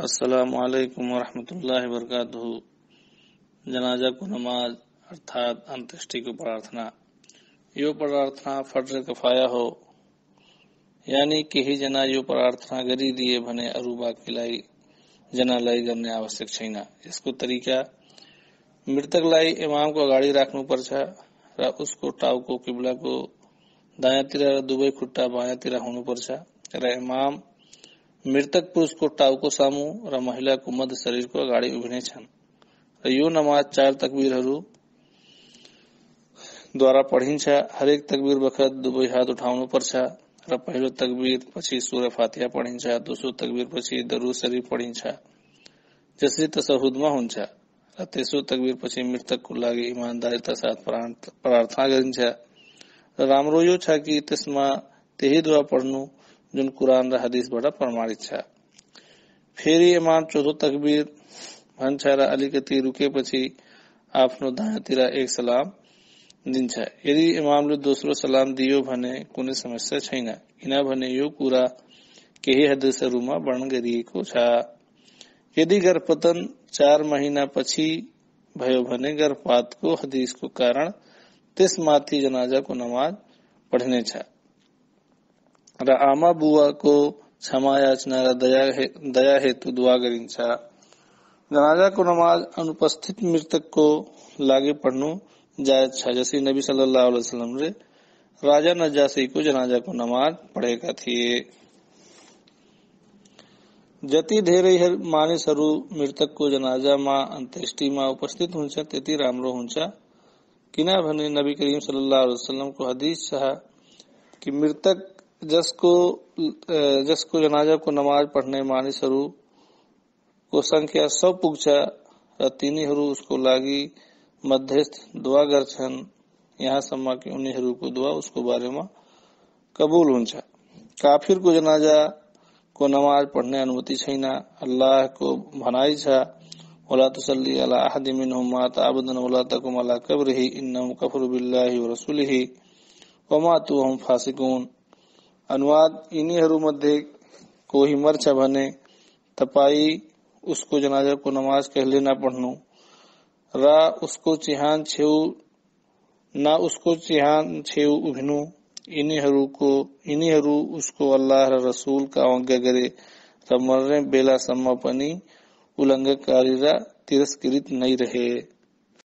अस्सलामुअलैकुम वरहमतुल्लाहि वबरकातुहू। जनाजा को नमाज अर्थात अंत्येष्टि को प्रार्थना। यो प्रार्थना फर्ज कफाया हो, यानी कि ही जना यो प्रार्थना गरी दिए भने अरूबा की लाई जना लाई करने आवश्यक छैन। यसको तरीका मृतक लाई इमाम को अगाडि राख्नु पर्छ र उसको टाउको किबला को दायाँतिर र दुवै खुट्टा बायाँतिर हुनुपर्छ र इमाम मृतक पुरुष को टाउको सामु र महिला को मध्य शरीर को अगाडि उभिने छन्। यो नमाज चार तकबीरहरू द्वारा पढिन्छ। हरेक तकबीर बखत दुवै हात उठाउनु पर्छ र पहिलो तकबीर पछि सूरह फातिहा पढिन्छ, दोस्रो तकबीर पछि दरूद शरीफ पढिन्छ जसरी तशहुदमा हुन्छ र तेस्रो तकबीर पछि मृतकको लागि इमानदारीता साथ प्रार्थना गरिन्छ। राम्रो यो छ कि त्यसमा त्यही दुआ पढ्नु जुन कुरान र हदीसबाट प्रमाणित छ। फेरि इमाम चौथो तकबीर भन्छ र अलिकति रुकेपछि आफ्नो दायाँतिर एक सलाम दिन्छ। यदि इमामले दोस्रो सलाम दियो भने कुनै समस्या छैन, किनभने यो कुरा केही हदीसहरूमा वर्णन गरिएको छ। यदि गर्भपतन 4 महिना पछि भयो भने गर्भपातको हदीसको कारण त्यसमाथि जनाजाको नमाज पढ्ने छ र आमा बुवा को क्षमा याचना र दया हेतु दुआ गरिन्छ। जनाजा को नमाज अनुपस्थित मृतक को लागि पढ्नु जायज छ, जैसे नबी सल्लल्लाहु अलैहि वसल्लम ने राजा नजासी को जनाजा को नमाज पढेका थिए। जति धेरै मानिसहरू मृतक को जनाजा मा अन्त्येष्टि मा उपस्थित हुन्छ त्यति राम्रो हुन्छ, किनभने नबी करीम सल्लल्लाहु अलैहि वसल्लम को हदीस छ कि मृतक जसको जनाजा को नमाज पढ़ने मानिसहरू को संख्या 100 पुग्छ र तिनीहरू उसको लागि मध्यस्थ दुआ गर्छन्, यहाँ सम्म कि उनीहरूको दुआ उसको बारेमा कबूल हुन्छ। काफिर को जनाजा को नमाज पढ़ने अनुमति छैन। अल्लाह को भनाई छ वला तुसल्ली अला अहदि मिनहुम मात अबदन वला तकुम अला कब्रिही इन्नहुम कफरु बिल्लाहि व रसूलिहि व मातु वहुम फासिकून। अनुवाद, यिनीहरू मध्ये कोही मर्छ भने तपाई उसको जनाजा को नमाज कहले न पढ्नु र उसको चिहान छेउ उभिनु। यिनीहरू उसको अल्लाह र रसूल का अवज्ञा गरे र मर्ने बेलासम्म पनि उल्लङ्घनकारी र तिरस्कृत नै रहे।